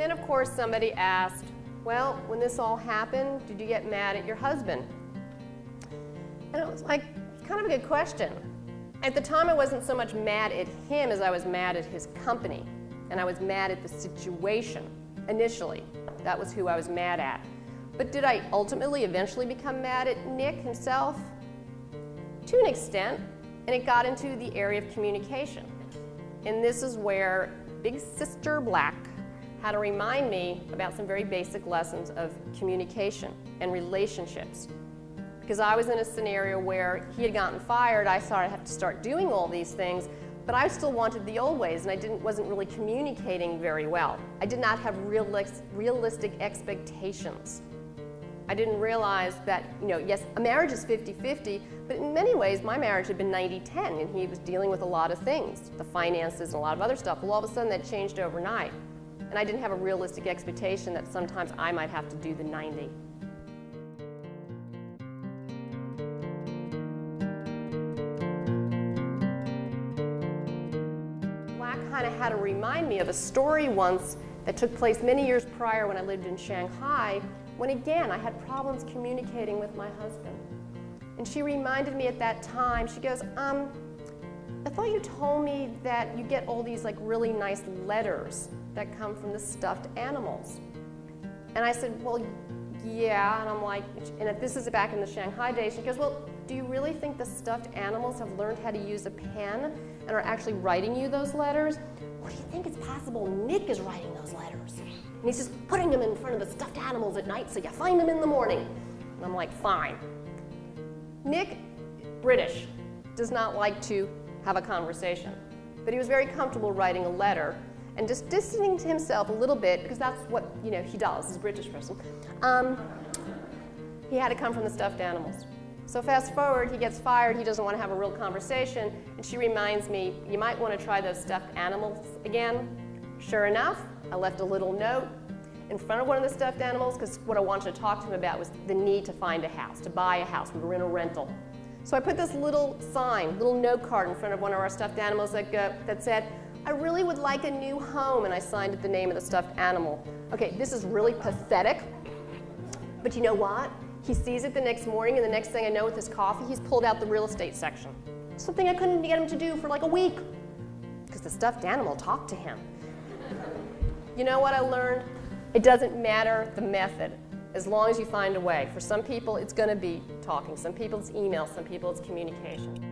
And then of course somebody asked, well, when this all happened, did you get mad at your husband? And it was like, kind of a good question. At the time I wasn't so much mad at him as I was mad at his company. And I was mad at the situation initially. That was who I was mad at. But did I ultimately eventually become mad at Nick himself? To an extent, and it got into the area of communication. And this is where Big Sister Black had to remind me about some very basic lessons of communication and relationships. Because I was in a scenario where he had gotten fired, I thought I'd have to start doing all these things, but I still wanted the old ways and I wasn't really communicating very well. I did not have realistic expectations. I didn't realize that, you know, yes, a marriage is 50-50, but in many ways my marriage had been 90-10 and he was dealing with a lot of things, the finances and a lot of other stuff. Well, all of a sudden that changed overnight. And I didn't have a realistic expectation that sometimes I might have to do the 90. Black kind of had to remind me of a story once that took place many years prior when I lived in Shanghai, when again I had problems communicating with my husband. And she reminded me at that time, she goes, I thought you told me that you get all these like really nice letters that come from the stuffed animals. And I said, well, yeah, and I'm like, and if this is back in the Shanghai days, she goes, well, do you really think the stuffed animals have learned how to use a pen and are actually writing you those letters? What do you think it's possible Nick is writing those letters? And he's just putting them in front of the stuffed animals at night so you find them in the morning. And I'm like, fine. Nick, British, does not like to have a conversation, but he was very comfortable writing a letter and just distancing himself a little bit, because that's what, you know, he does, he's a British person. He had to come from the stuffed animals. So fast forward, he gets fired, he doesn't want to have a real conversation, and she reminds me, you might want to try those stuffed animals again. Sure enough, I left a little note in front of one of the stuffed animals, because what I wanted to talk to him about was the need to find a house, to buy a house. We were in a rental. So I put this little sign, little note card in front of one of our stuffed animals that said, I really would like a new home, and I signed it the name of the stuffed animal. Okay, this is really pathetic, but you know what? He sees it the next morning, and the next thing I know with his coffee, he's pulled out the real estate section. Something I couldn't get him to do for like a week, because the stuffed animal talked to him. You know what I learned? It doesn't matter the method, as long as you find a way. For some people, it's going to be talking. Some people, it's email. Some people, it's communication.